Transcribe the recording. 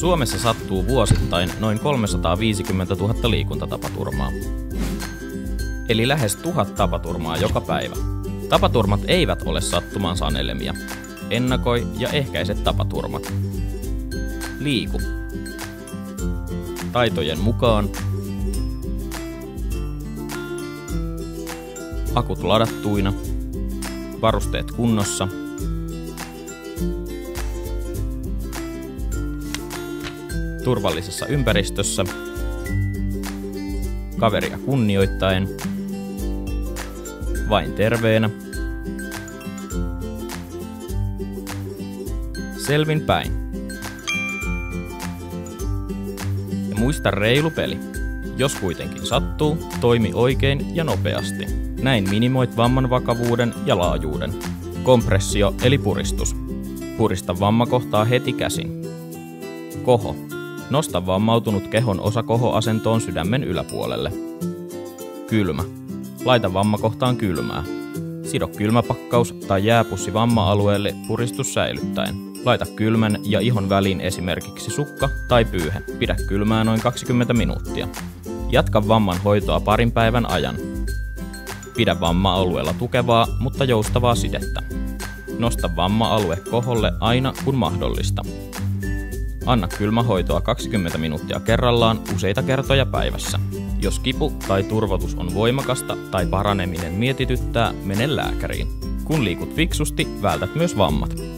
Suomessa sattuu vuosittain noin 350 000 liikuntatapaturmaa. Eli lähes 1000 tapaturmaa joka päivä. Tapaturmat eivät ole sattuman sanelemia. Ennakoi ja ehkäise tapaturmat. Liiku. Taitojen mukaan. Akut ladattuina. Varusteet kunnossa. Turvallisessa ympäristössä. Kaveria kunnioittaen. Vain terveenä. Selvin päin. Ja muista reilu peli. Jos kuitenkin sattuu, toimi oikein ja nopeasti. Näin minimoit vamman vakavuuden ja laajuuden. Kompressio eli puristus. Purista vammakohtaa heti käsin. Koho. Nosta vammautunut kehon osa kohoasentoon sydämen yläpuolelle. Kylmä. Laita vammakohtaan kylmää. Sido kylmäpakkaus tai jääpussi vamma-alueelle puristus säilyttäen. Laita kylmän ja ihon väliin esimerkiksi sukka tai pyyhe. Pidä kylmää noin 20 minuuttia. Jatka vamman hoitoa parin päivän ajan. Pidä vamma-alueella tukevaa, mutta joustavaa sidettä. Nosta vamma-alue koholle aina kun mahdollista. Anna kylmähoitoa 20 minuuttia kerrallaan useita kertoja päivässä. Jos kipu tai turvotus on voimakasta tai paraneminen mietityttää, mene lääkäriin. Kun liikut fiksusti, vältät myös vammat.